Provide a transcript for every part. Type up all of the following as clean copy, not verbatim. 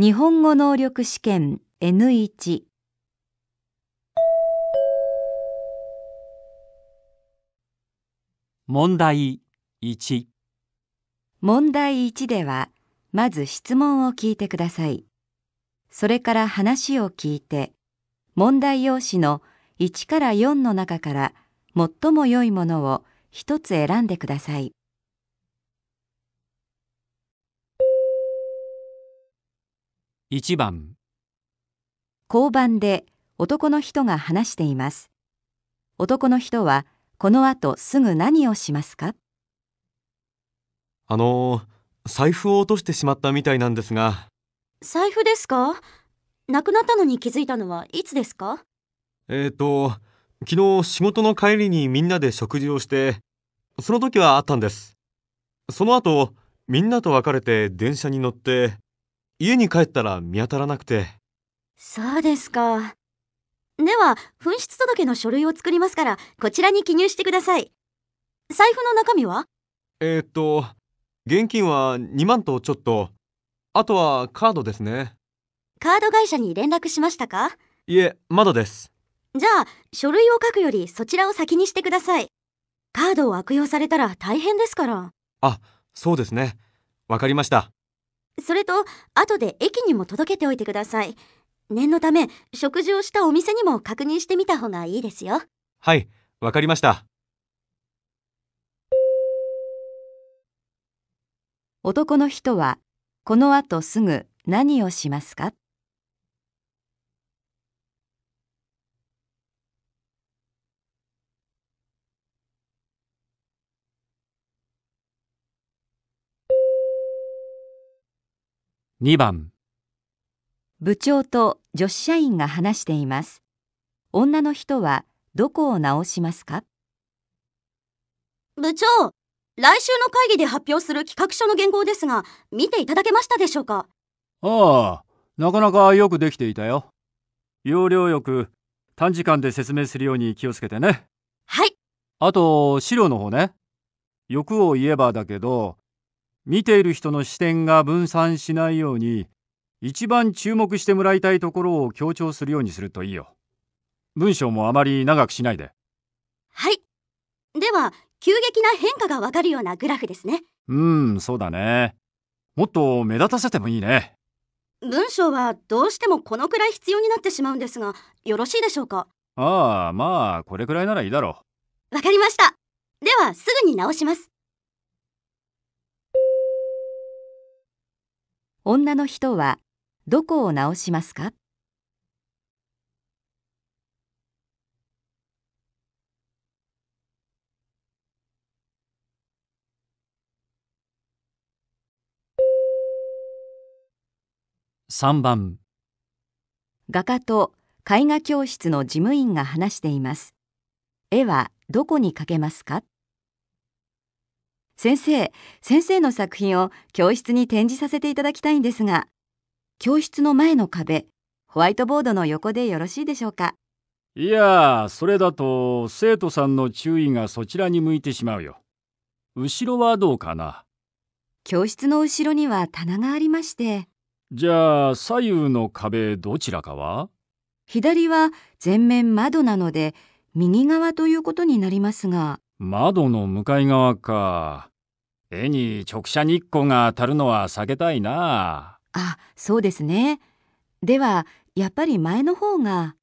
日本語能力試験 N1 問題1。問題1では、まず質問を聞いてください。それから話を聞いて、問題用紙の1から4の中から最も良いものを一つ選んでください。1番。交番で男の人が話しています。男の人はこの後すぐ何をしますか？財布を落としてしまったみたいなんですが。財布ですか？なくなったのに気づいたのはいつですか？昨日仕事の帰りにみんなで食事をして、その時はあったんです。その後、みんなと別れて電車に乗って、家に帰ったら見当たらなくて。そうですか。では、紛失届の書類を作りますから、こちらに記入してください。財布の中身は？現金は2万とちょっと。あとはカードですね。カード会社に連絡しましたか？いえ、まだです。じゃあ、書類を書くよりそちらを先にしてください。カードを悪用されたら大変ですから。あ、そうですね。わかりました。それと、後で駅にも届けておいてください。念のため、食事をしたお店にも確認してみた方がいいですよ。はい、わかりました。男の人は、この後すぐ何をしますか？2番。部長と女子社員が話しています。女の人はどこを直しますか？部長、来週の会議で発表する企画書の原稿ですが、見ていただけましたでしょうか？ああ、なかなかよくできていたよ。要領よく短時間で説明するように気をつけてね。はい。あと、資料の方ね。欲を言えばだけど、見ている人の視点が分散しないように、一番注目してもらいたいところを強調するようにするといいよ。文章もあまり長くしないで。はい。では、急激な変化がわかるようなグラフですね。そうだね。もっと目立たせてもいいね。文章はどうしてもこのくらい必要になってしまうんですが、よろしいでしょうか？ああ、まあ、これくらいならいいだろう。わかりました。では、すぐに直します。女の人はどこを直しますか？3番。画家と絵画教室の事務員が話しています。絵はどこに描けますか？先生の作品を教室に展示させていただきたいんですが、教室の前の壁、ホワイトボードの横でよろしいでしょうか？いや、それだと生徒さんの注意がそちらに向いてしまうよ。後ろはどうかな？教室の後ろには棚がありまして。じゃあ、左右の壁どちらかは？左は全面窓なので、右側ということになりますが。窓の向かい側か。絵に直射日光が当たるのは避けたいな。あ、そうですね。では、やっぱり前の方が。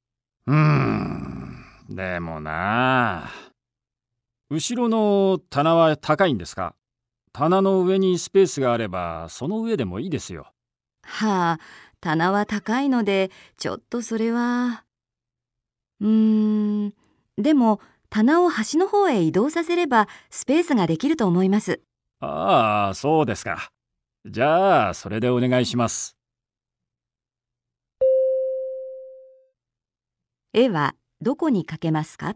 でもな。後ろの棚は高いんですか？棚の上にスペースがあれば、その上でもいいですよ。はあ、棚は高いので、ちょっとそれは。でも、棚を端の方へ移動させれば、スペースができると思います。ああ、そうですか。じゃあ、それでお願いします。絵はどこに描けますか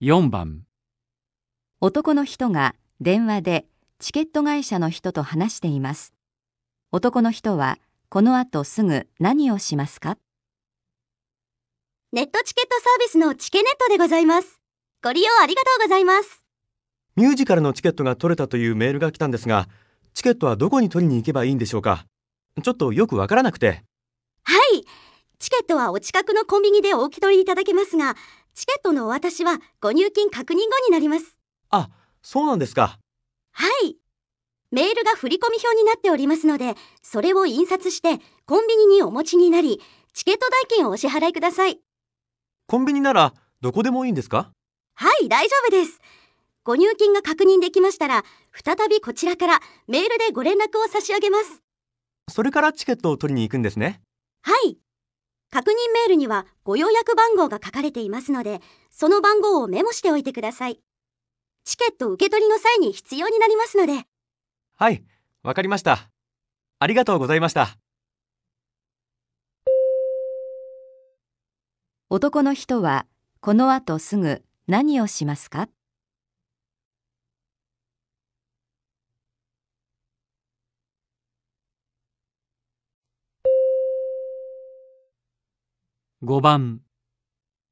？4番。男の人が電話でチケット会社の人と話しています。男の人はこの後すぐ何をしますか？ネットチケットサービスのチケネットでございます。ご利用ありがとうございます。ミュージカルのチケットが取れたというメールが来たんですが、チケットはどこに取りに行けばいいんでしょうか。ちょっとよくわからなくて。はい。チケットはお近くのコンビニでお受け取りいただけますが、チケットのお渡しはご入金確認後になります。あ、そうなんですか。はい。メールが振込表になっておりますので、それを印刷してコンビニにお持ちになり、チケット代金をお支払いください。コンビニならどこでもいいんですか？はい、大丈夫です。ご入金が確認できましたら、再びこちらからメールでご連絡を差し上げます。それからチケットを取りに行くんですね。はい。確認メールにはご予約番号が書かれていますので、その番号をメモしておいてください。チケット受け取りの際に必要になりますので。はい、わかりました。ありがとうございました。男の人はこの後すぐ何をしますか？5番、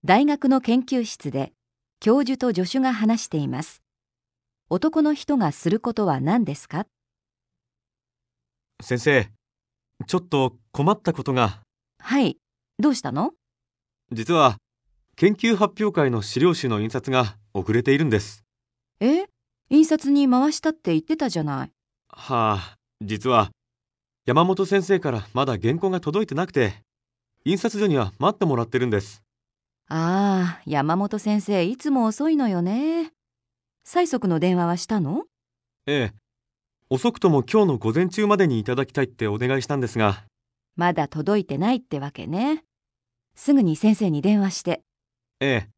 大学の研究室で教授と助手が話しています。男の人がすることは何ですか？先生、ちょっと困ったことが。はい、どうしたの？実は研究発表会の資料集の印刷が遅れているんです。え？印刷に回したって言ってたじゃない。はあ、実は山本先生からまだ原稿が届いてなくて、印刷所には待ってもらってるんです。ああ、山本先生いつも遅いのよね。催促の電話はしたの？ええ、遅くとも今日の午前中までにいただきたいってお願いしたんですが。まだ届いてないってわけね。すぐに先生に電話して。ええ、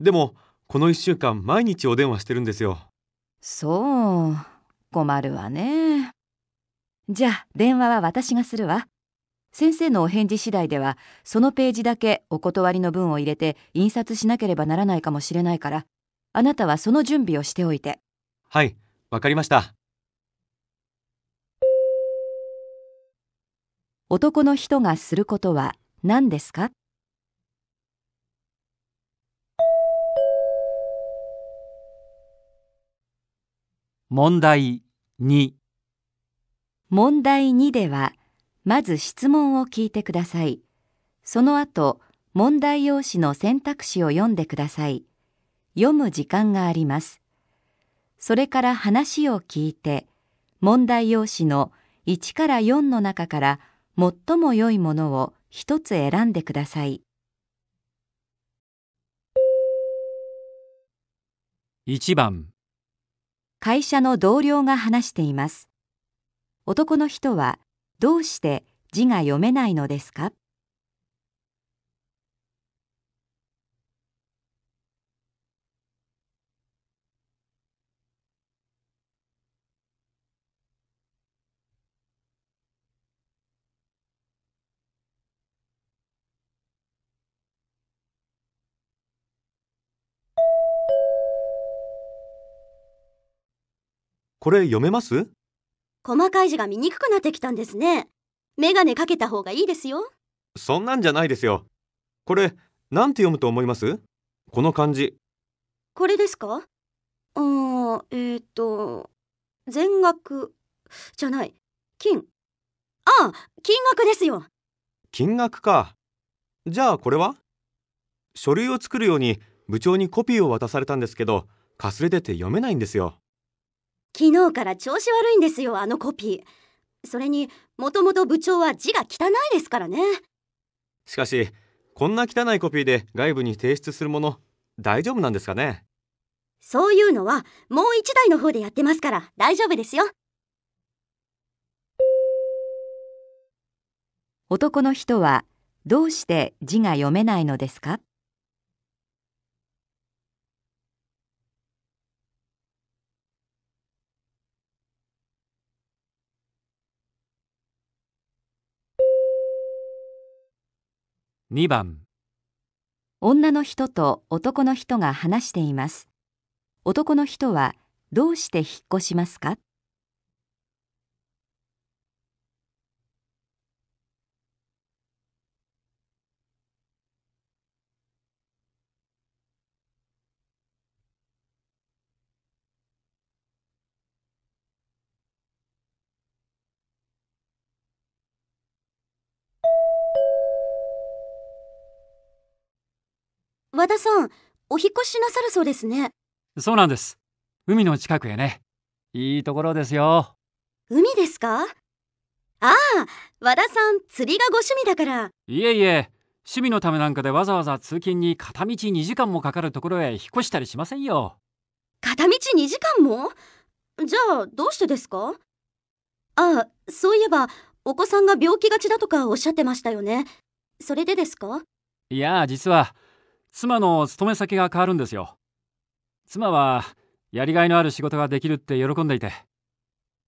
でもこの1週間毎日お電話してるんですよ。そう、困るわね。じゃあ電話は私がするわ。先生のお返事次第では、そのページだけお断りの文を入れて印刷しなければならないかもしれないから、あなたはその準備をしておいて。はい、わかりました。男の人がすることは何ですか？問題2。問題2では、まず質問を聞いてください。その後、問題用紙の選択肢を読んでください。読む時間があります。それから話を聞いて、問題用紙の1から4の中から最も良いものを一つ選んでください。1番、会社の同僚が話しています。男の人は、どうして字が読めないのですか？これ読めます？細かい字が見にくくなってきたんですね。メガネかけた方がいいですよ。そんなんじゃないですよ。これ、なんて読むと思います？この漢字。これですか？全額じゃない、金。ああ、金額ですよ。金額か。じゃあこれは？書類を作るように部長にコピーを渡されたんですけど、かすれてて読めないんですよ。昨日から調子悪いんですよ、あのコピー。それに、もともと部長は字が汚いですからね。しかし、こんな汚いコピーで外部に提出するもの、大丈夫なんですかね？そういうのは、もう一台の方でやってますから、大丈夫ですよ。男の人は、どうして字が読めないのですか？2番、女の人と男の人が話しています。男の人はどうして引っ越しますか？和田さん、お引越しなさるそうですね。そうなんです。海の近くへね。いいところですよ。海ですか？ああ、和田さん、釣りがご趣味だから。いえいえ、趣味のためなんかでわざわざ通勤に片道2時間もかかるところへ引っ越したりしませんよ。片道2時間も？じゃあ、どうしてですか？ああ、そういえば、お子さんが病気がちだとかおっしゃってましたよね。それでですか？いや、実は、妻の勤め先が変わるんですよ。妻は、やりがいのある仕事ができるって喜んでいて。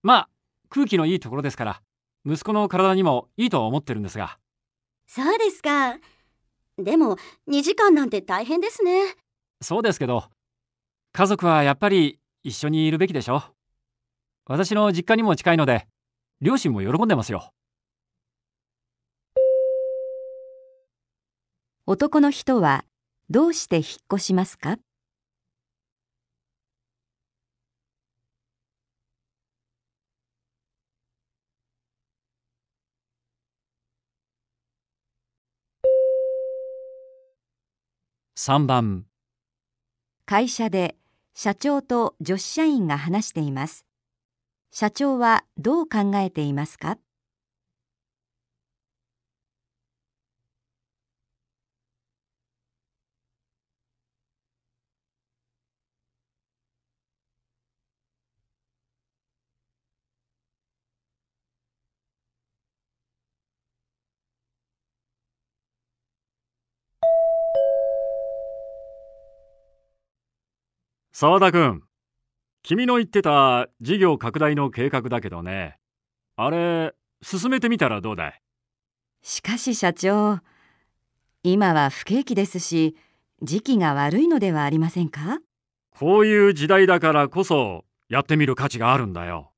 まあ、空気のいいところですから、息子の体にもいいと思ってるんですが。そうですか。でも、2時間なんて大変ですね。そうですけど、家族はやっぱり一緒にいるべきでしょ。私の実家にも近いので、両親も喜んでますよ。男の人はどうして引っ越しますか？3番。会社で社長と女子社員が話しています。社長はどう考えていますか？沢田君、君の言ってた事業拡大の計画だけどね、あれ進めてみたらどうだい？しかし社長、今は不景気ですし、時期が悪いのではありませんか？こういう時代だからこそやってみる価値があるんだよ。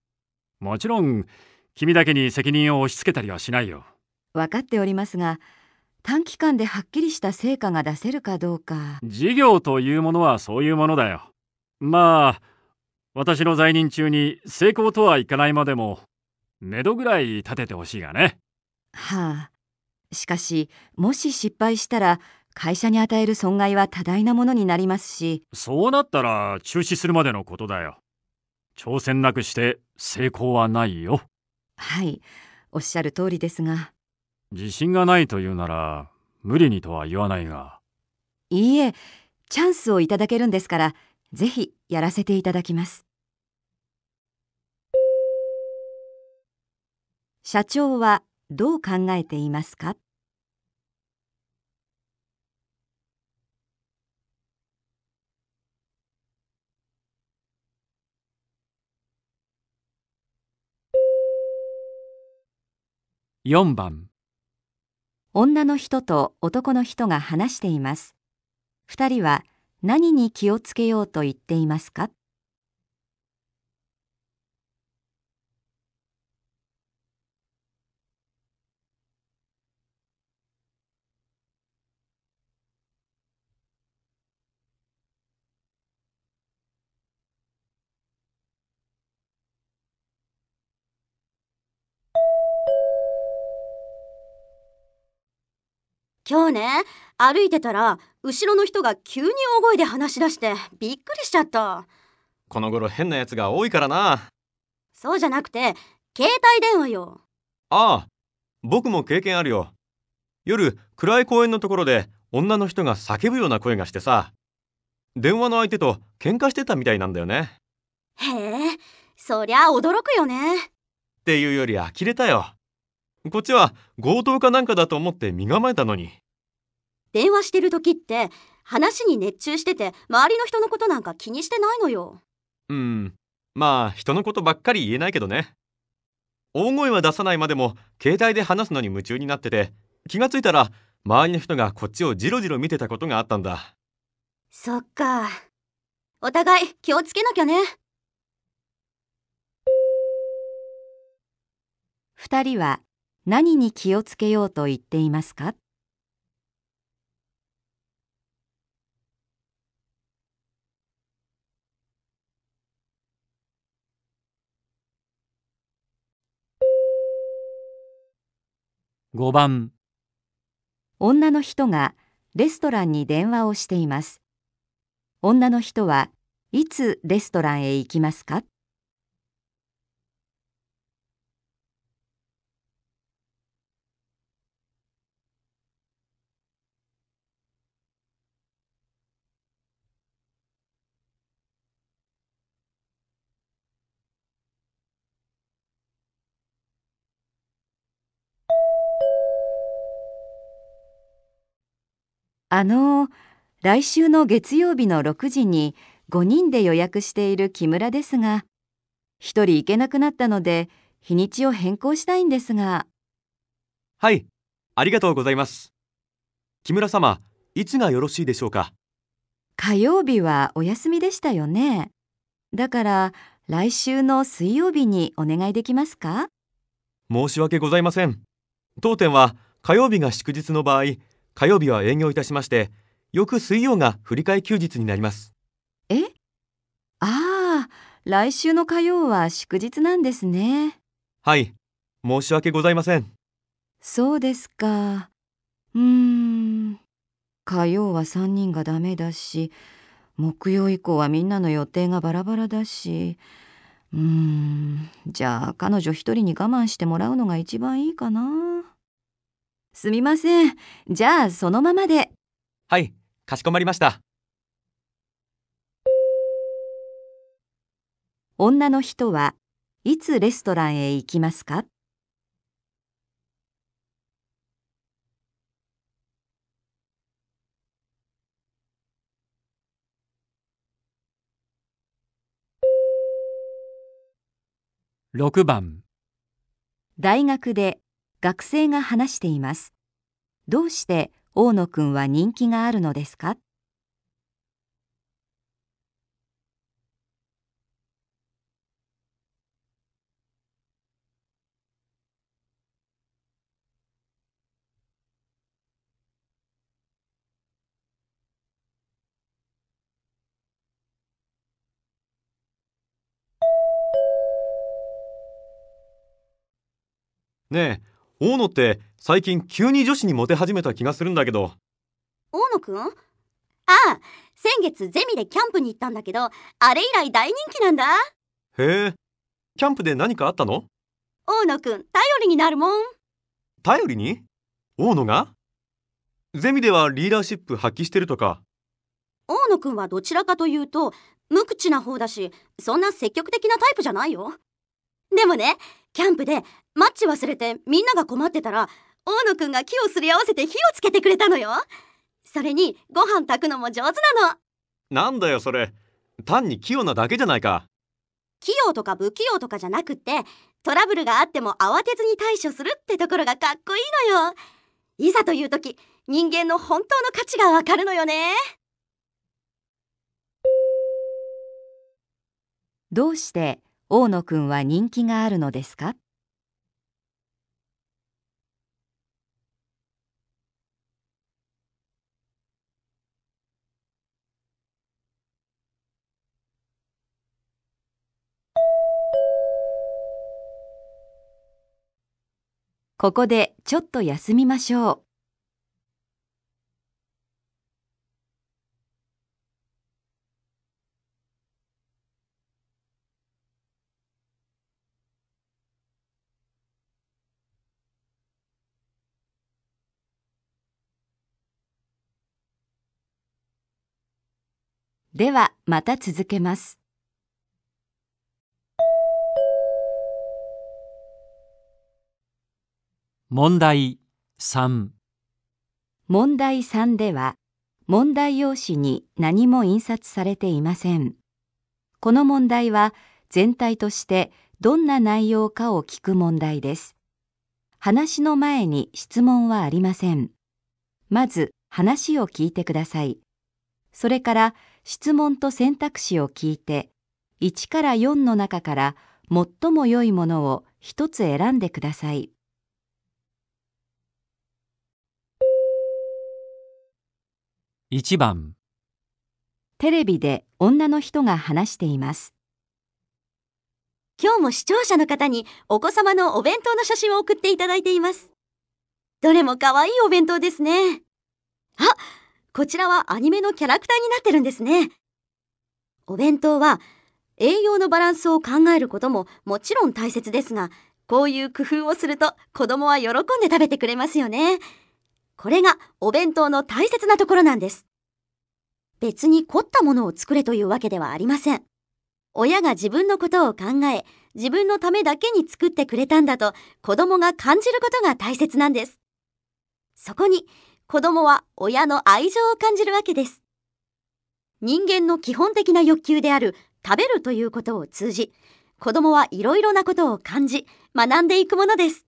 もちろん君だけに責任を押し付けたりはしないよ。分かっておりますが、短期間ではっきりした成果が出せるかどうか。事業というものはそういうものだよ。まあ、私の在任中に成功とはいかないまでも、目処ぐらい立ててほしいがね。はあ、しかし、もし失敗したら、会社に与える損害は多大なものになりますし。そうなったら中止するまでのことだよ。挑戦なくして成功はないよ。はい、おっしゃる通りですが。自信がないというなら、無理にとは言わないが。いいえ、チャンスをいただけるんですから、ぜひやらせていただきます。社長はどう考えていますか？4番。女の人と男の人が話しています。2人は何に気をつけようと言っていますか？今日ね、歩いてたら後ろの人が急に大声で話し出してびっくりしちゃった。この頃変なやつが多いからな。そうじゃなくて携帯電話よ。ああ、僕も経験あるよ。夜暗い公園のところで女の人が叫ぶような声がしてさ、電話の相手と喧嘩してたみたいなんだよね。へえ、そりゃ驚くよね。っていうより呆れたよ。こっちは強盗かなんかだと思って身構えたのに。電話してる時って話に熱中してて、周りの人のことなんか気にしてないのよ。うん、まあ人のことばっかり言えないけどね。大声は出さないまでも携帯で話すのに夢中になってて、気がついたら周りの人がこっちをじろじろ見てたことがあったんだ。そっか。お互い気をつけなきゃね。2人は何に気をつけようと言っていますか？5番。女の人がレストランに電話をしています。女の人はいつレストランへ行きますか？来週の月曜日の6時に5人で予約している木村ですが、1人行けなくなったので日にちを変更したいんですが。はい、ありがとうございます。木村様、いつがよろしいでしょうか？火曜日はお休みでしたよね。だから来週の水曜日にお願いできますか？申し訳ございません。当店は火曜日が祝日の場合、火曜日は営業いたしまして、翌水曜が振り替え休日になります。え？ああ、来週の火曜は祝日なんですね。はい、申し訳ございません。そうですか。火曜は3人がダメだし、木曜以降はみんなの予定がバラバラだし、じゃあ彼女一人に我慢してもらうのが一番いいかな。すみません。じゃあそのままで。はい、かしこまりました。女の人はいつレストランへ行きますか？6番。大学で学生が話しています。どうして大野くんは人気があるのですか？ねえ、大野って最近急に女子にモテ始めた気がするんだけど。大野くん？ああ、先月ゼミでキャンプに行ったんだけど、あれ以来大人気なんだ。へえ、キャンプで何かあったの？大野くん、頼りになるもん。頼りに？大野が？ゼミではリーダーシップ発揮してるとか。大野くんはどちらかというと無口な方だし、そんな積極的なタイプじゃないよ。でもね、キャンプでマッチ忘れてみんなが困ってたら、大野くんが木をすり合わせて火をつけてくれたのよ。それにご飯炊くのも上手なの。なんだよそれ、単に器用なだけじゃないか。器用とか不器用とかじゃなくって、トラブルがあっても慌てずに対処するってところがかっこいいのよ。いざという時、人間の本当の価値がわかるのよね。どうして大野くんは人気があるのですか？ここでちょっと休みましょう。ではまた続けます。問題3。問題3では、問題用紙に何も印刷されていません。この問題は全体としてどんな内容かを聞く問題です。話の前に質問はありません。まず話を聞いてください。それから質問と選択肢を聞いて、1から4の中から最も良いものを1つ選んでください。1番。テレビで女の人が話しています。今日も視聴者の方にお子様のお弁当の写真を送っていただいています。どれも可愛いお弁当ですね。あ、こちらはアニメのキャラクターになってるんですね。お弁当は栄養のバランスを考えることももちろん大切ですが、こういう工夫をすると子供は喜んで食べてくれますよね。これがお弁当の大切なところなんです。別に凝ったものを作れというわけではありません。親が自分のことを考え、自分のためだけに作ってくれたんだと子供が感じることが大切なんです。そこに子供は親の愛情を感じるわけです。人間の基本的な欲求である食べるということを通じ、子供はいろいろなことを感じ、学んでいくものです。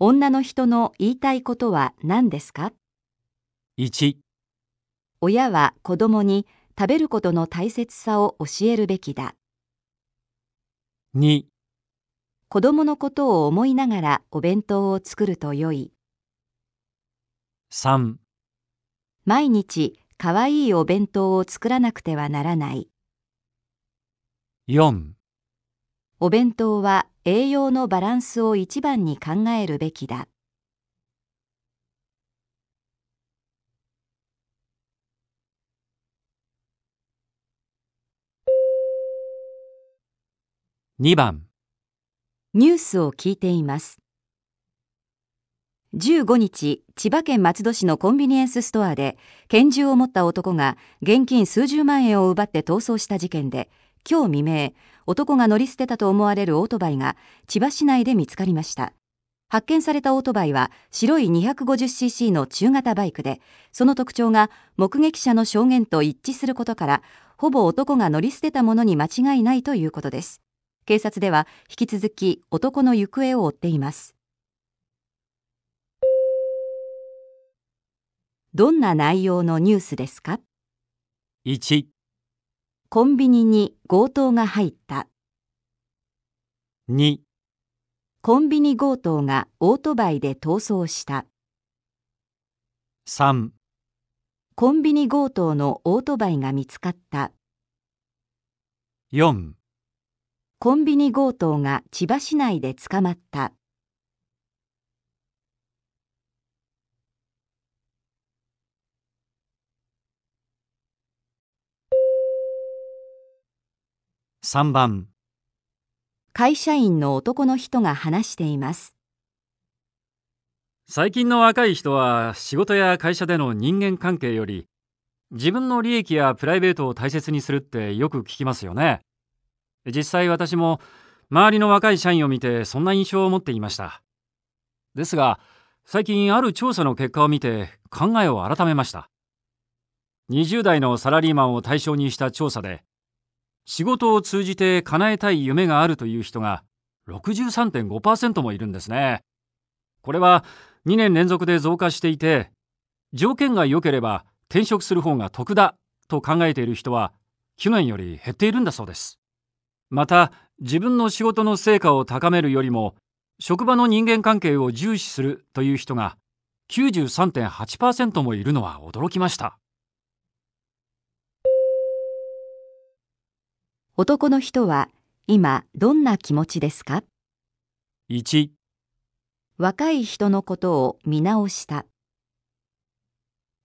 女の人の言いたいことは何ですか？ 1、親は子供に食べることの大切さを教えるべきだ。 2、子供のことを思いながらお弁当を作ると良い。 3、毎日かわいいお弁当を作らなくてはならない。 4、お弁当は栄養のバランスを一番に考えるべきだ。2番、ニュースを聞いています。15日、千葉県松戸市のコンビニエンスストアで拳銃を持った男が現金数十万円を奪って逃走した事件で、今日未明、男が乗り捨てたと思われるオートバイが千葉市内で見つかりました。発見されたオートバイは白い 250cc の中型バイクで、その特徴が目撃者の証言と一致することから、ほぼ男が乗り捨てたものに間違いないということです。警察では引き続き男の行方を追っています。どんな内容のニュースですか？ 1、コンビニに強盗が入った。 2、コンビニ強盗がオートバイで逃走した。 3、コンビニ強盗のオートバイが見つかった。 4、コンビニ強盗が千葉市内で捕まった。3番、会社員の男の人が話しています。最近の若い人は仕事や会社での人間関係より自分の利益やプライベートを大切にするってよく聞きますよね。実際私も周りの若い社員を見てそんな印象を持っていました。ですが最近ある調査の結果を見て考えを改めました。20代のサラリーマンを対象にした調査で、仕事を通じて叶えたい夢があるという人が 63.5% もいるんですね。これは2年連続で増加していて、条件が良ければ転職する方が得だと考えている人は去年より減っているんだそうです。また、自分の仕事の成果を高めるよりも職場の人間関係を重視するという人が 93.8% もいるのは驚きました。男の人は今どんな気持ちですか？ 1、若い人のことを見直した。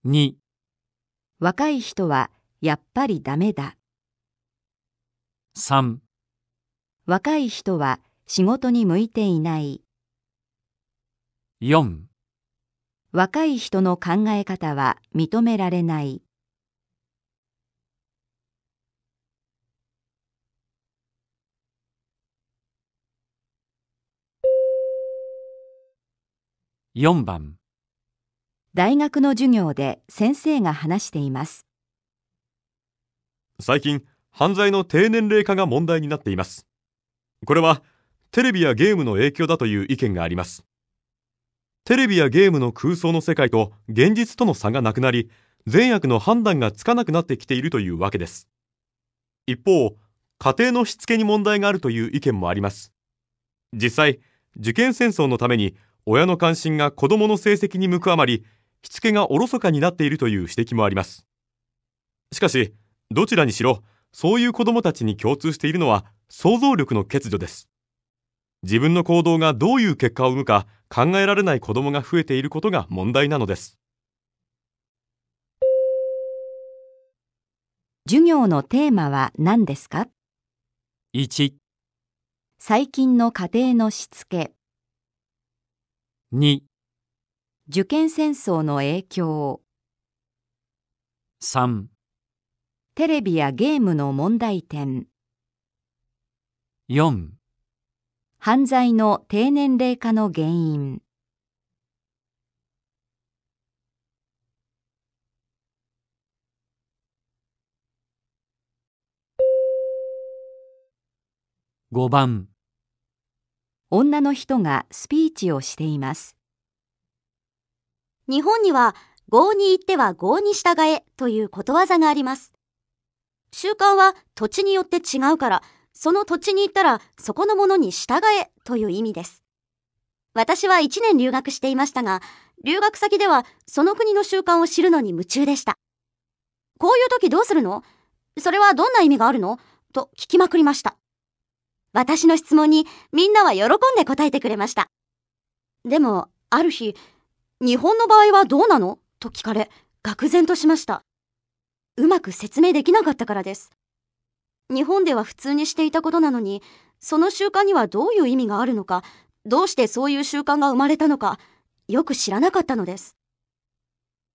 2、若い人はやっぱりダメだ。 3、若い人は仕事に向いていない。 4、若い人の考え方は認められない。4番、大学の授業で先生が話しています。最近、犯罪の低年齢化が問題になっています。これはテレビやゲームの影響だという意見があります。テレビやゲームの空想の世界と現実との差がなくなり、善悪の判断がつかなくなってきているというわけです。一方、家庭のしつけに問題があるという意見もあります。実際、受験戦争のために、親の関心が子どもの成績に向くあまり、しつけがおろそかになっているという指摘もあります。しかし、どちらにしろ、そういう子どもたちに共通しているのは想像力の欠如です。自分の行動がどういう結果を生むか考えられない子どもが増えていることが問題なのです。授業のテーマは何ですか？1、最近の家庭のしつけ。2、受験戦争の影響。3、テレビやゲームの問題点。4、犯罪の低年齢化の原因。5番、女の人がスピーチをしています。日本には郷に行っては郷に従えということわざがあります。習慣は土地によって違うから、その土地に行ったらそこのものに従えという意味です。私は1年留学していましたが、留学先ではその国の習慣を知るのに夢中でした。こういう時どうするの？それはどんな意味があるの？と聞きまくりました。私の質問にみんなは喜んで答えてくれました。でもある日、日本の場合はどうなの？と聞かれ、愕然としました。うまく説明できなかったからです。日本では普通にしていたことなのに、その習慣にはどういう意味があるのか、どうしてそういう習慣が生まれたのか、よく知らなかったのです。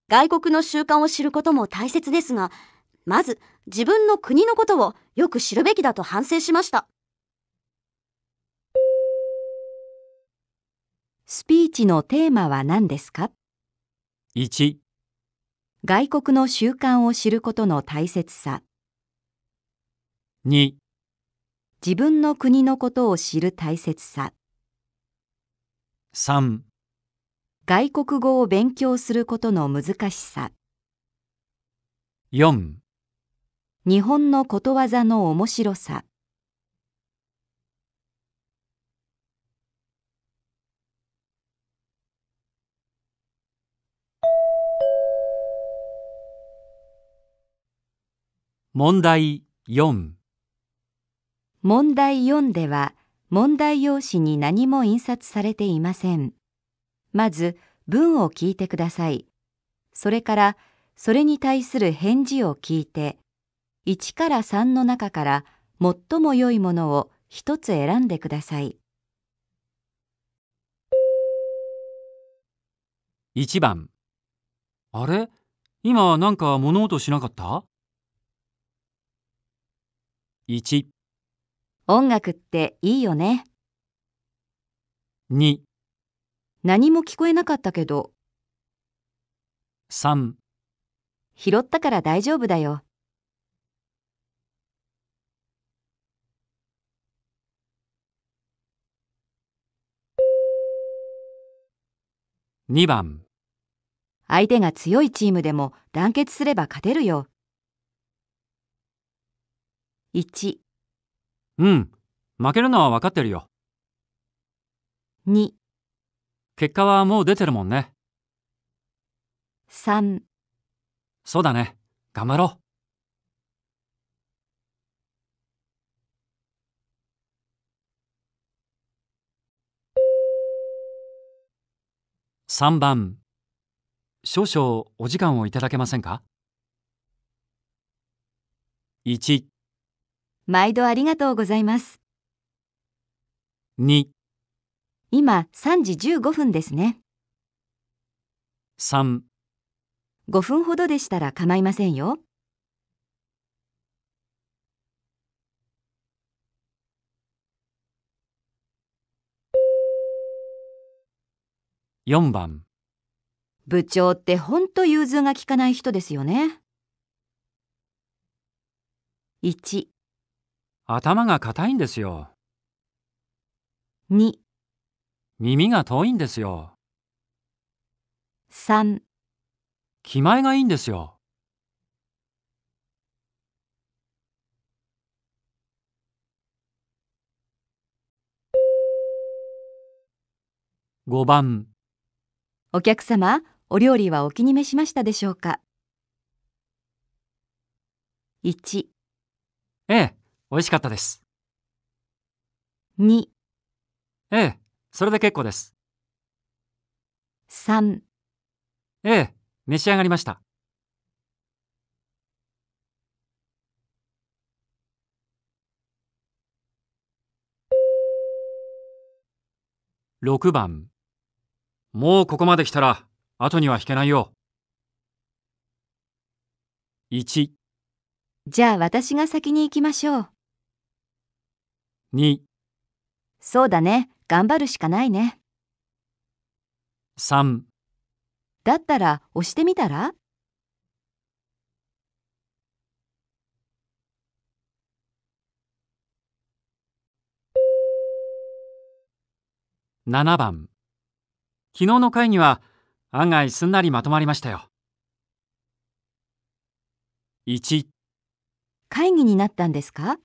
外国の習慣を知ることも大切ですが、まず自分の国のことをよく知るべきだと反省しました。スピーチのテーマは何ですか？ 1、外国の習慣を知ることの大切さ。2、自分の国のことを知る大切さ。3、外国語を勉強することの難しさ。4、日本のことわざの面白さ。問題4。問題4では、問題用紙に何も印刷されていません。まず、文を聞いてください。それから、それに対する返事を聞いて、1から3の中から最も良いものを一つ選んでください。1番。あれ？今なんか物音しなかった？1、音楽っていいよね。2、何も聞こえなかったけど。3、拾ったから大丈夫だよ。2番、相手が強いチームでも団結すれば勝てるよ。1、うん、負けるのは分かってるよ。2、結果はもう出てるもんね。3、そうだね、頑張ろう。3番、少々お時間をいただけませんか？1、毎度ありがとうございます。2、今3時15分ですね。3、5分ほどでしたら構いませんよ。4番、部長ってほんと融通が利かない人ですよね。1、頭が固いんですよ。2、耳が遠いんですよ。3、気前がいいんですよ。5番、お客様、お料理はお気に召しましたでしょうか？1、ええ、美味しかったです。2、ええ、それで結構です。3、ええ、召し上がりました。6番、もうここまで来たら後には引けないよ。1、じゃあ私が先に行きましょう。2、そうだね、頑張るしかないね。3、だったら押してみたら？7番、昨日の会議は案外すんなりまとまりましたよ。1、会議になったんですか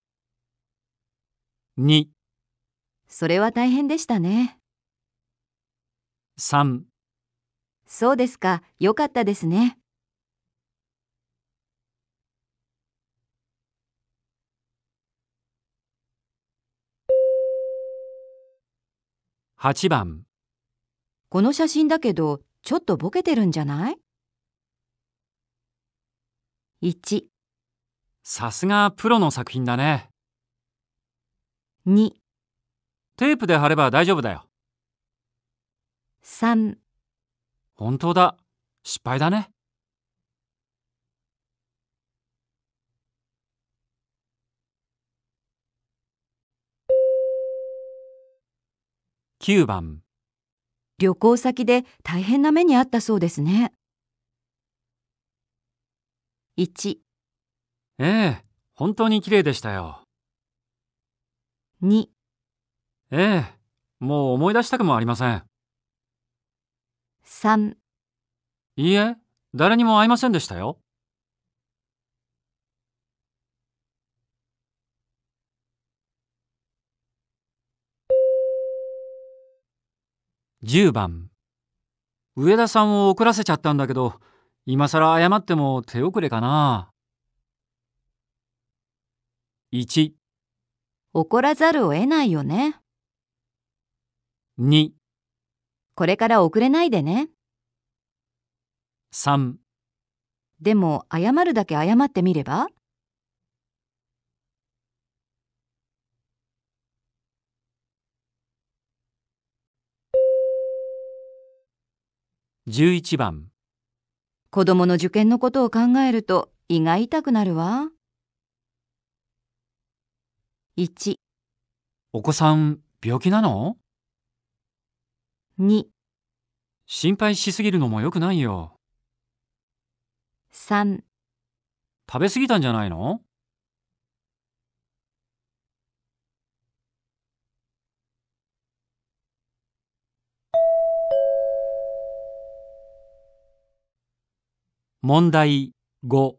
？2、それは大変でしたね。3、そうですか、よかったですね。8番、この写真だけど、ちょっとボケてるんじゃない？ 1、さすがプロの作品だね。2、テープで貼れば大丈夫だよ。3、本当だ、失敗だね。9番、旅行先で大変な目にあったそうですね。1、ええ、本当に綺麗でしたよ。2、ええ、もう思い出したくもありません。3、いいえ、誰にも会いませんでしたよ。10番、上田さんを怒らせちゃったんだけど、今さら謝っても手遅れかな。1、怒らざるを得ないよね。2、これから遅れないでね。3、でも謝るだけ謝ってみれば？11番、子供の受験のことを考えると胃が痛くなるわ。1、お子さん、病気なの？2、心配しすぎるのも良くないよ。3、食べ過ぎたんじゃないの？問題5。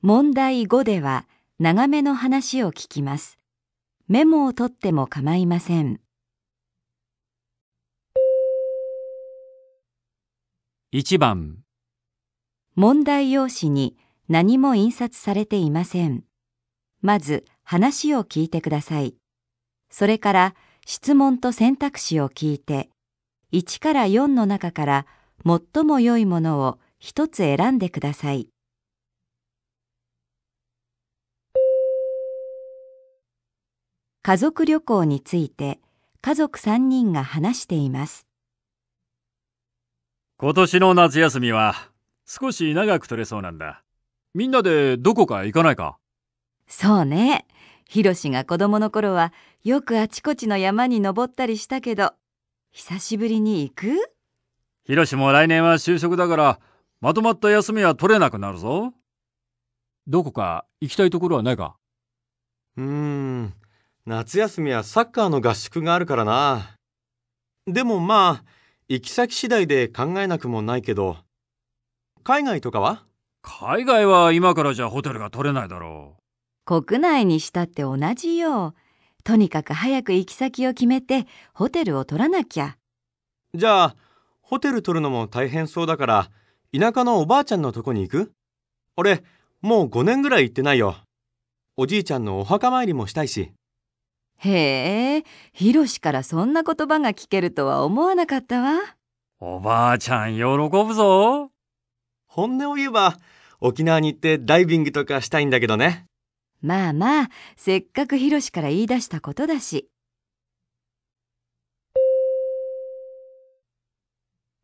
問題5では長めの話を聞きます。メモを取っても構いません。1番、問題用紙に何も印刷されていません。まず話を聞いてください。それから質問と選択肢を聞いて、1から4の中から最も良いものを一つ選んでください。家族旅行について家族3人が話しています。今年の夏休みは少し長く取れそうなんだ。みんなでどこか行かないか？そうね。ひろしが子供の頃はよくあちこちの山に登ったりしたけど、久しぶりに行く？ひろしも来年は就職だから、まとまった休みは取れなくなるぞ。どこか行きたいところはないか？夏休みはサッカーの合宿があるからな。でもまあ、行き先次第で考えなくもないけど、海外とかは？海外は今からじゃホテルが取れないだろう。国内にしたって同じよ。とにかく早く行き先を決めて、ホテルを取らなきゃ。じゃあ、ホテル取るのも大変そうだから、田舎のおばあちゃんのとこに行く？俺、もう5年ぐらい行ってないよ。おじいちゃんのお墓参りもしたいし。へえ、ひろしからそんな言葉が聞けるとは思わなかったわ。おばあちゃん喜ぶぞ。本音を言えば、沖縄に行ってダイビングとかしたいんだけどね。まあまあ、せっかくひろしから言い出したことだし。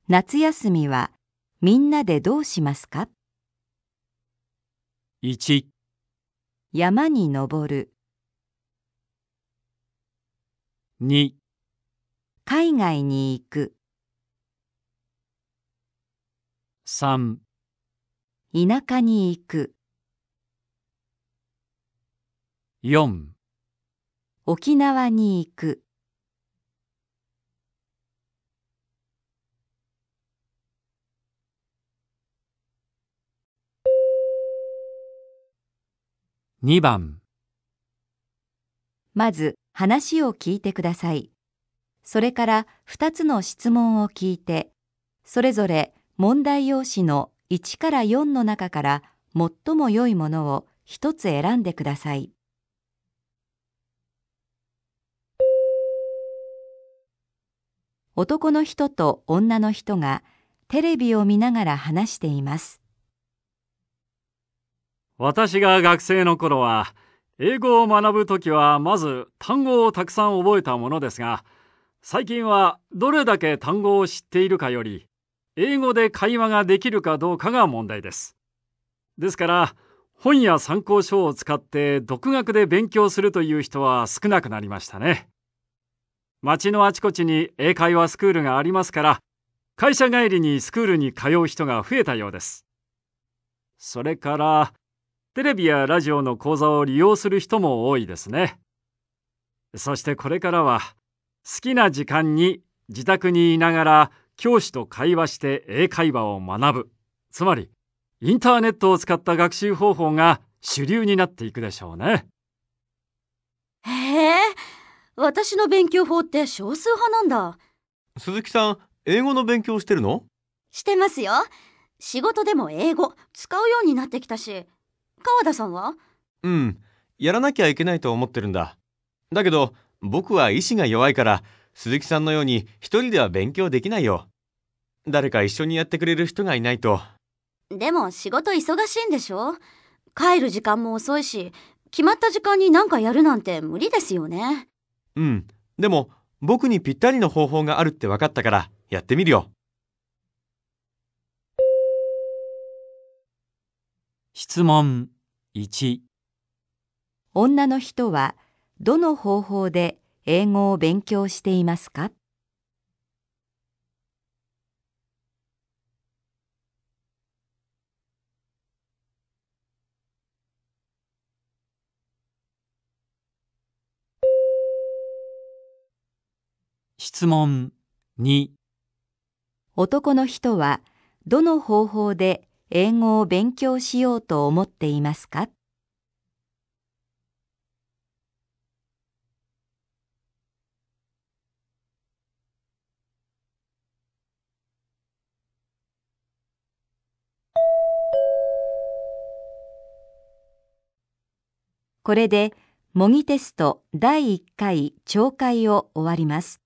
夏休みはみんなでどうしますか？ 1、山に登る。 2、海外に行く。 3、田舎に行く。 4、沖縄に行く。2番、まず話を聞いてください。それから2つの質問を聞いて、それぞれ問題用紙の1から4の中から最も良いものを1つ選んでください。男の人と女の人がテレビを見ながら話しています。私が学生の頃は、英語を学ぶときはまず単語をたくさん覚えたものですが、最近はどれだけ単語を知っているかより、英語で会話ができるかどうかが問題です。ですから、本や参考書を使って独学で勉強するという人は少なくなりましたね。町のあちこちに英会話スクールがありますから、会社帰りにスクールに通う人が増えたようです。それから、テレビやラジオの講座を利用する人も多いですね。そしてこれからは、好きな時間に自宅にいながら教師と会話して英会話を学ぶ。つまり、インターネットを使った学習方法が主流になっていくでしょうね。へえ、私の勉強法って少数派なんだ。鈴木さん、英語の勉強してるの？してますよ。仕事でも英語使うようになってきたし。川田さんは？うん、やらなきゃいけないと思ってるんだ。だけど僕は意志が弱いから鈴木さんのように一人では勉強できないよ。誰か一緒にやってくれる人がいないと。でも仕事忙しいんでしょ？帰る時間も遅いし、決まった時間に何かやるなんて無理ですよね。うん、でも僕にぴったりの方法があるって分かったからやってみるよ。質問1。女の人はどの方法で英語を勉強していますか？質問2。男の人はどの方法で英語を勉強しようと思っていますか？これで模擬テスト第1回聴解を終わります。